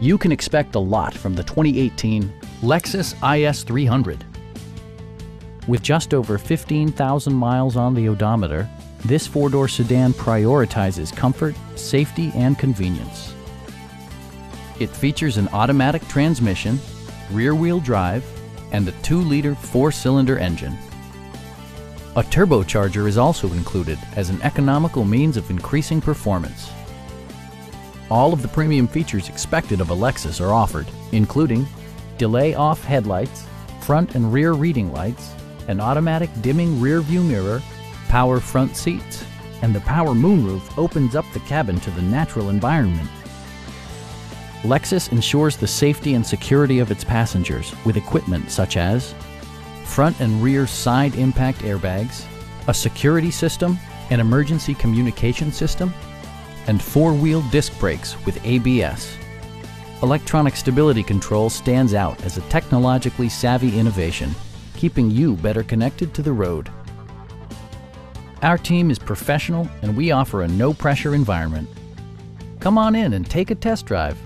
you can expect a lot from the 2018 Lexus IS 300. With just over 15,000 miles on the odometer, this four-door sedan prioritizes comfort, safety, and convenience. It features an automatic transmission, rear-wheel drive, and a 2-liter 4-cylinder engine. A turbocharger is also included as an economical means of increasing performance. All of the premium features expected of a Lexus are offered, including delay-off headlights, front and rear reading lights, an automatic dimming rear-view mirror, power front seats, and the power moonroof opens up the cabin to the natural environment. Lexus ensures the safety and security of its passengers with equipment such as front and rear side impact airbags, a security system, an emergency communication system, and four-wheel disc brakes with ABS. Electronic stability control stands out as a technologically savvy innovation, keeping you better connected to the road. Our team is professional and we offer a no-pressure environment. Come on in and take a test drive.